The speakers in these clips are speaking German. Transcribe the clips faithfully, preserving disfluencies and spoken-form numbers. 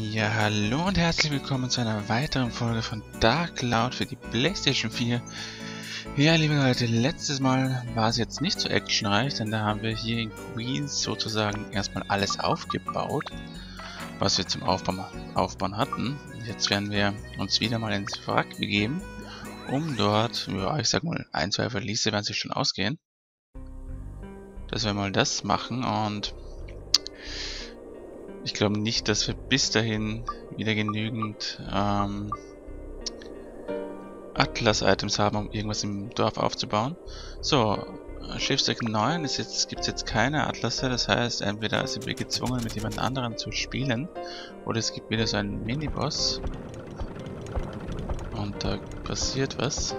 Ja, hallo und herzlich willkommen zu einer weiteren Folge von Dark Cloud für die PlayStation vier. Ja, liebe Leute, letztes Mal war es jetzt nicht so actionreich, denn da haben wir hier in Queens sozusagen erstmal alles aufgebaut, was wir zum Aufbauen, Aufbauen hatten. Jetzt werden wir uns wieder mal ins Wrack begeben, um dort, ja, ich sag mal, ein, zwei Verliese werden sich schon ausgehen. Dass wir mal das machen und ich glaube nicht, dass wir bis dahin wieder genügend ähm, Atlas-Items haben, um irgendwas im Dorf aufzubauen. So, Schiffsdeck neun ist jetzt, gibt es jetzt keine Atlasse, das heißt, entweder sind wir gezwungen, mit jemand anderem zu spielen, oder es gibt wieder so einen Miniboss. Und da passiert was.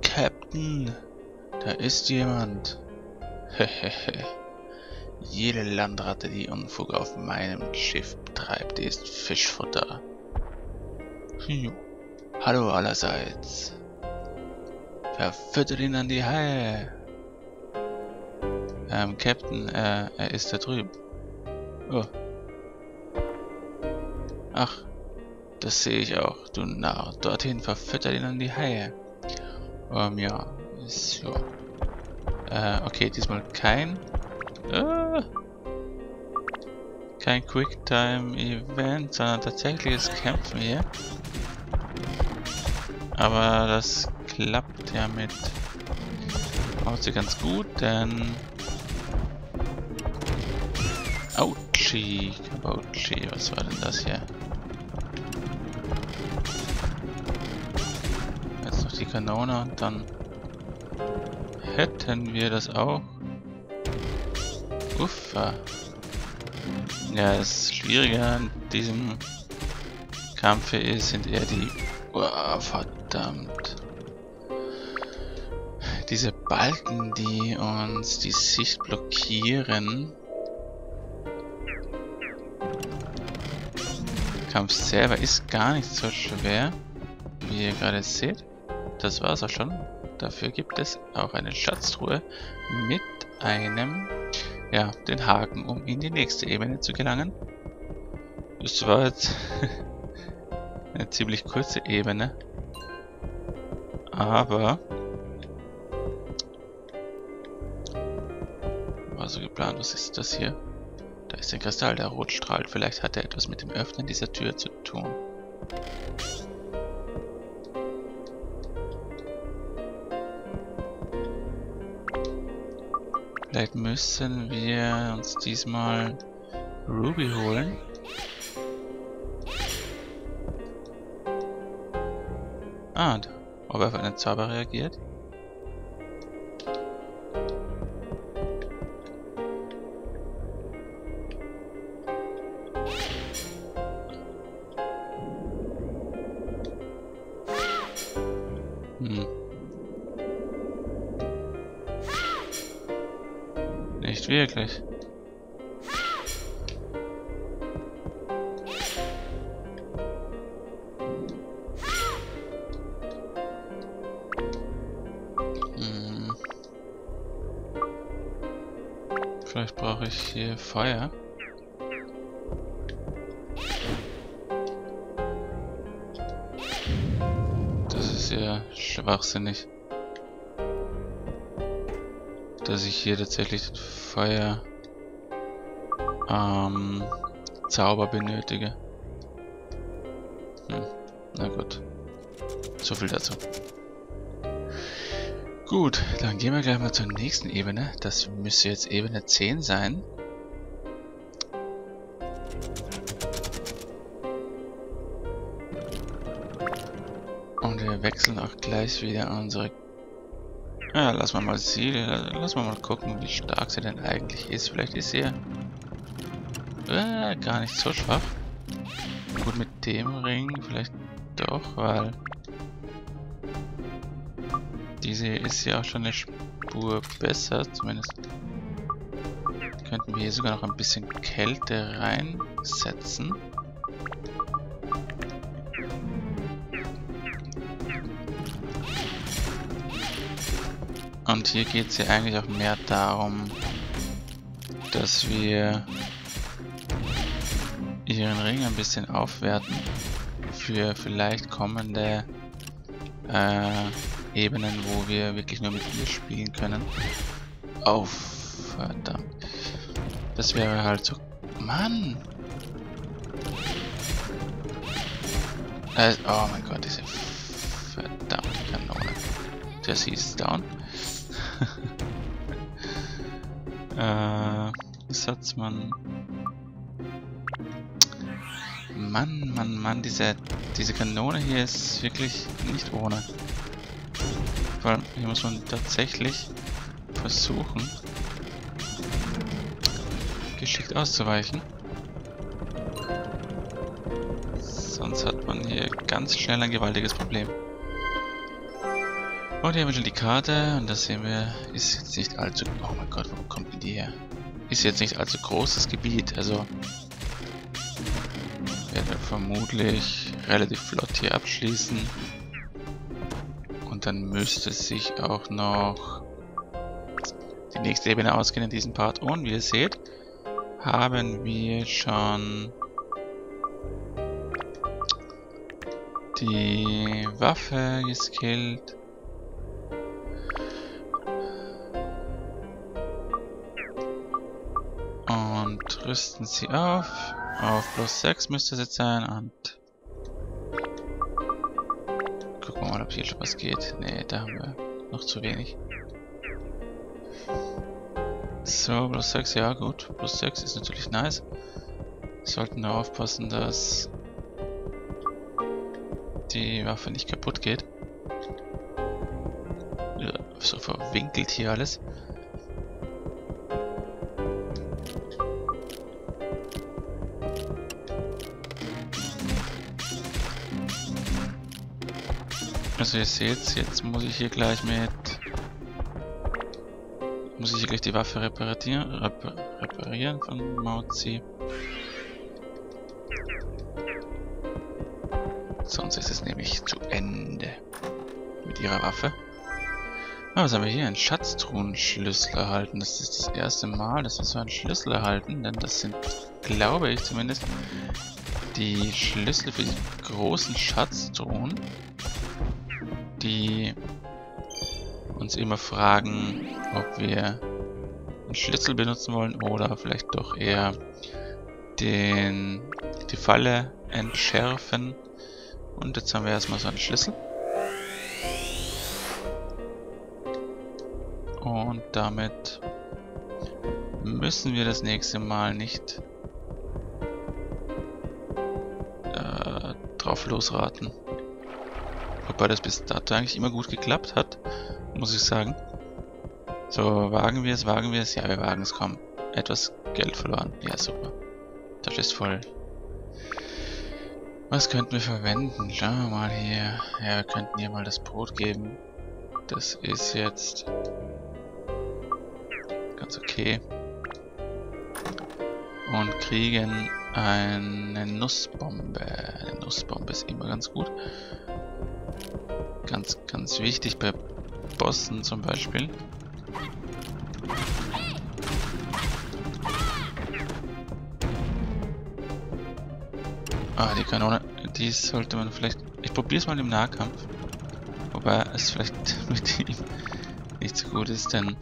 Captain, da ist jemand. Hehehe. Jede Landratte, die Unfug auf meinem Schiff treibt, ist Fischfutter. Hm. Hallo allerseits. Verfüttert ihn an die Haie. Ähm, Captain, äh, er ist da drüben. Oh. Ach, das sehe ich auch, du Narr. Dorthin, verfüttert ihn an die Haie. Ähm, ja, so. Äh, okay, diesmal kein... Äh, kein Quicktime-Event, sondern tatsächliches Kämpfen hier. Aber das klappt ja mit... Haut sie ganz gut, denn... Autschi, Kabautschi, was war denn das hier? Jetzt noch die Kanone und dann... Hätten wir das auch? Uffa. Ja, das Schwierige an diesem Kampf ist, sind eher die... Oh, verdammt. Diese Balken, die uns die Sicht blockieren. Der Kampf selber ist gar nicht so schwer, wie ihr gerade seht. Das war's auch schon. Dafür gibt es auch eine Schatztruhe mit einem, ja, den Haken, um in die nächste Ebene zu gelangen. Das war jetzt eine ziemlich kurze Ebene, aber war so geplant. Was ist das hier? Da ist ein Kristall, der rot strahlt. Vielleicht hat er etwas mit dem Öffnen dieser Tür zu tun. Vielleicht müssen wir uns diesmal Ruby holen. Ah, ob er auf einen Zauber reagiert? Hm. Nicht wirklich. Hm. Vielleicht brauche ich hier Feuer. Das ist ja schwachsinnig, dass ich hier tatsächlich den Feuer ähm, Zauber benötige. Hm, na gut. So viel dazu. Gut, dann gehen wir gleich mal zur nächsten Ebene. Das müsste jetzt Ebene zehn sein. Und wir wechseln auch gleich wieder unsere... Ja, lass mal mal sie, lass mal mal gucken, wie stark sie denn eigentlich ist. Vielleicht ist sie ja äh, gar nicht so schwach. Gut, mit dem Ring vielleicht doch, weil diese ist ja auch schon eine Spur besser. Zumindest könnten wir hier sogar noch ein bisschen Kälte reinsetzen. Und hier geht es ja eigentlich auch mehr darum, dass wir ihren Ring ein bisschen aufwerten für vielleicht kommende äh, Ebenen, wo wir wirklich nur mit ihr spielen können. Auf, verdammt. Das wäre halt so... Mann! Also, oh mein Gott, diese verdammte Kanone. Jesse ist down. äh, Satzmann. Mann, Mann, Mann, diese, diese Kanone hier ist wirklich nicht ohne. Vor allem, hier muss man tatsächlich versuchen, geschickt auszuweichen. Sonst hat man hier ganz schnell ein gewaltiges Problem. Und hier haben wir schon die Karte und das sehen wir, ist jetzt nicht allzu... Oh mein Gott, wo kommt denn die her? Ist jetzt nicht allzu großes Gebiet, also... werden wir vermutlich relativ flott hier abschließen. Und dann müsste sich auch noch die nächste Ebene ausgehen in diesem Part. Und wie ihr seht, haben wir schon die Waffe geskillt. Und rüsten sie auf. Auf plus sechs müsste es jetzt sein. Und gucken wir mal, ob hier schon was geht. Ne, da haben wir noch zu wenig. So, plus sechs, ja gut. Plus sechs ist natürlich nice. Wir sollten nur aufpassen, dass die Waffe nicht kaputt geht. Ja, so verwinkelt hier alles. Also ihr seht, jetzt muss ich hier gleich mit... Muss ich hier gleich die Waffe reparieren, repar reparieren von Mauzi. Sonst ist es nämlich zu Ende mit ihrer Waffe. Ah, was haben wir hier? Einen Schatztruhenschlüssel erhalten. Das ist das erste Mal, dass wir so einen Schlüssel erhalten, denn das sind, glaube ich zumindest, die Schlüssel für die großen Schatztruhen, die uns immer fragen, ob wir einen Schlüssel benutzen wollen oder vielleicht doch eher den, die Falle entschärfen. Und jetzt haben wir erstmal so einen Schlüssel. Und damit müssen wir das nächste Mal nicht äh, drauf losraten. Wobei das bis dato eigentlich immer gut geklappt hat, muss ich sagen. So, wagen wir es, wagen wir es. Ja, wir wagen es, komm. Etwas Geld verloren. Ja, super. Das ist voll. Was könnten wir verwenden? Schauen wir mal hier. Ja, wir könnten hier mal das Brot geben. Das ist jetzt ganz okay. Und kriegen eine Nussbombe. Eine Nussbombe ist immer ganz gut. Ganz, ganz wichtig bei Bossen zum Beispiel. Ah, die Kanone, die sollte man vielleicht... Ich probiere es mal im Nahkampf. Wobei es vielleicht mit ihm nicht so gut ist, denn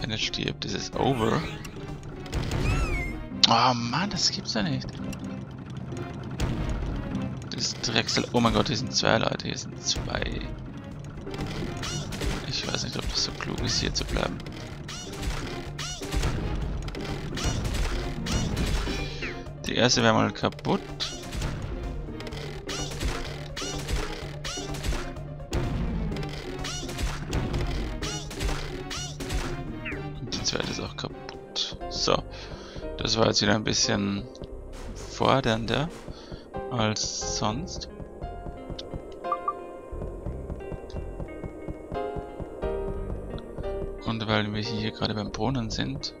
wenn er stirbt, ist es over. Oh Mann, das gibt's ja nicht. Das Drechsel... Oh mein Gott, hier sind zwei Leute, hier sind zwei. Ich weiß nicht, ob das so klug ist, hier zu bleiben. Die erste wäre mal kaputt. Und die zweite ist auch kaputt. So, das war jetzt wieder ein bisschen fordernder als sonst. Und weil wir hier gerade beim Brunnen sind,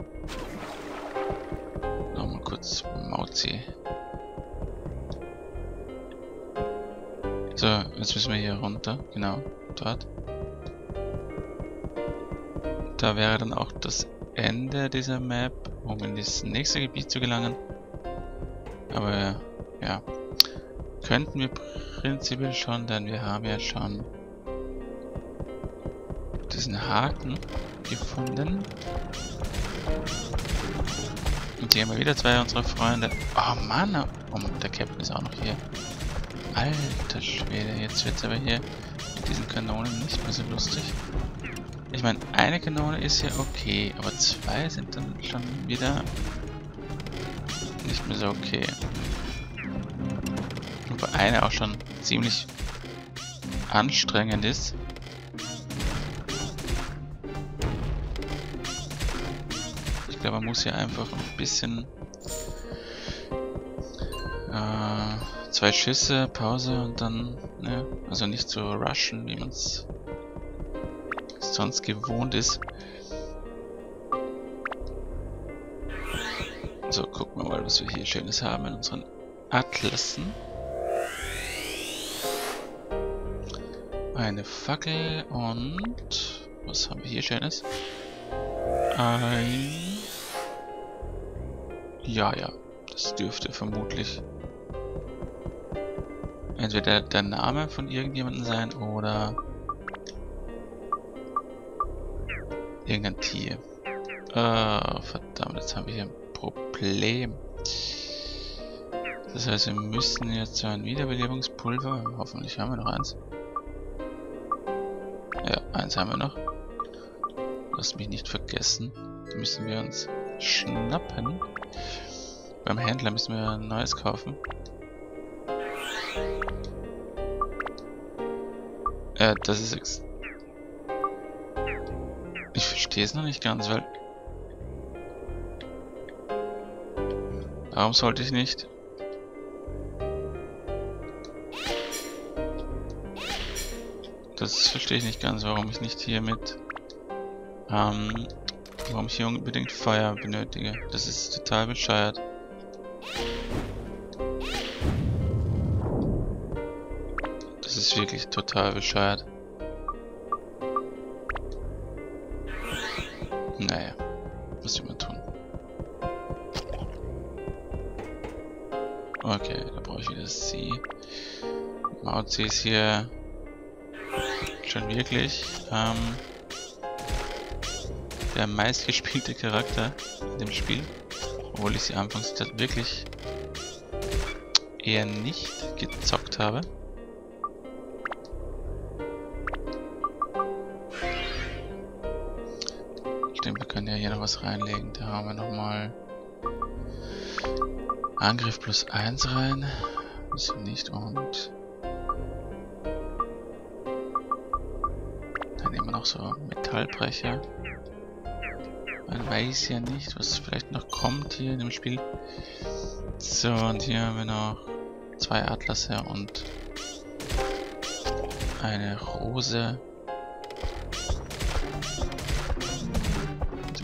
kurz Mauzi. So, jetzt müssen wir hier runter. Genau, dort. Da wäre dann auch das Ende dieser Map, um in das nächste Gebiet zu gelangen. Aber ja, könnten wir prinzipiell schon, denn wir haben ja schon diesen Haken gefunden. Und hier haben wir wieder zwei unserer Freunde. Oh Mann, oh, der Captain ist auch noch hier. Alter Schwede, jetzt wird's aber hier mit diesen Kanonen nicht mehr so lustig. Ich meine, eine Kanone ist ja okay, aber zwei sind dann schon wieder nicht mehr so okay. Wobei eine auch schon ziemlich anstrengend ist. Ich glaube, man muss hier einfach ein bisschen äh, zwei Schüsse, Pause und dann, ne, also nicht so rushen, wie man es sonst gewohnt ist. So, gucken wir mal, was wir hier Schönes haben in unseren Atlassen. Eine Fackel und was haben wir hier Schönes? Ein ja, ja, das dürfte vermutlich entweder der Name von irgendjemandem sein oder irgendein Tier. Oh, verdammt, jetzt haben wir hier ein Problem. Das heißt, wir müssen jetzt so ein Wiederbelebungspulver. Hoffentlich haben wir noch eins. Ja, eins haben wir noch. Lass mich nicht vergessen. Die müssen wir uns schnappen. Beim Händler müssen wir ein neues kaufen. Äh, das ist ex... Ich verstehe es noch nicht ganz, weil... Warum sollte ich nicht? Das verstehe ich nicht ganz, warum ich nicht hier mit... Ähm, warum ich hier unbedingt Feuer benötige. Das ist total bescheuert. Das ist wirklich total bescheuert. Naja, was will man tun? Okay, da brauche ich wieder Sie. Maut Sie ist hier schon wirklich ähm, der meistgespielte Charakter in dem Spiel. Obwohl ich sie anfangs wirklich eher nicht gezockt habe. Wir können ja hier noch was reinlegen. Da haben wir nochmal Angriff plus eins rein. Ist nicht und. Da nehmen wir noch so Metallbrecher. Man weiß ja nicht, was vielleicht noch kommt hier in dem Spiel. So, und hier haben wir noch zwei Atlasse und eine Rose.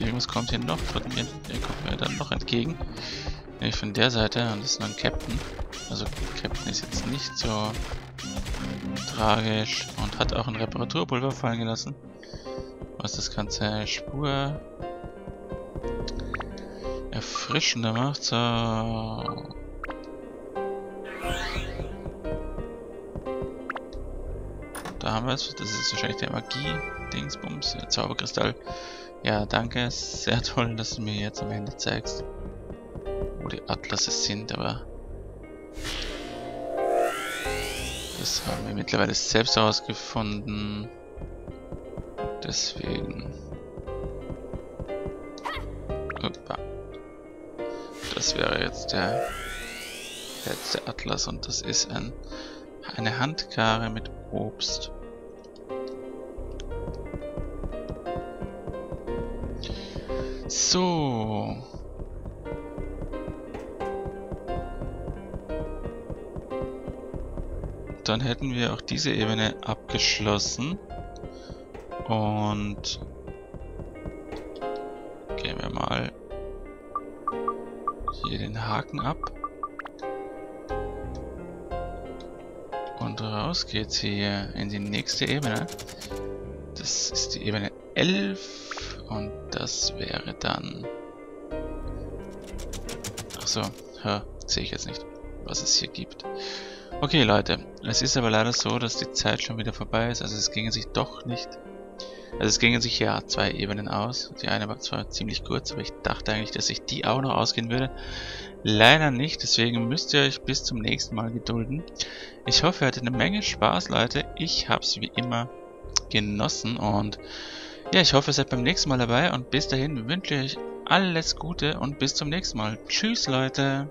Irgendwas kommt hier noch, kommt mir, kommt mir dann noch entgegen. Nämlich von der Seite und das ist noch ein Captain. Also Captain ist jetzt nicht so tragisch und hat auch ein Reparaturpulver fallen gelassen. Was das ganze Spur erfrischender macht. So. Da haben wir es. Das ist wahrscheinlich der Magie-Dingsbums, der Zauberkristall. Ja, danke. Sehr toll, dass du mir jetzt am Ende zeigst, wo die Atlasse sind, aber das haben wir mittlerweile selbst herausgefunden. Deswegen. Opa. Das wäre jetzt der letzte Atlas und das ist ein, eine Handkarre mit Obst. So. Dann hätten wir auch diese Ebene abgeschlossen. Und gehen wir mal hier den Haken ab. Und raus geht's hier in die nächste Ebene. Das ist die Ebene elf. Und das wäre dann... Achso, sehe ich jetzt nicht, was es hier gibt. Okay, Leute, es ist aber leider so, dass die Zeit schon wieder vorbei ist. Also es gingen sich doch nicht... Also es gingen sich ja zwei Ebenen aus. Die eine war zwar ziemlich kurz, aber ich dachte eigentlich, dass ich die auch noch ausgehen würde. Leider nicht, deswegen müsst ihr euch bis zum nächsten Mal gedulden. Ich hoffe, ihr hattet eine Menge Spaß, Leute. Ich hab's wie immer genossen und ja, ich hoffe, ihr seid beim nächsten Mal dabei und bis dahin wünsche ich euch alles Gute und bis zum nächsten Mal. Tschüss, Leute!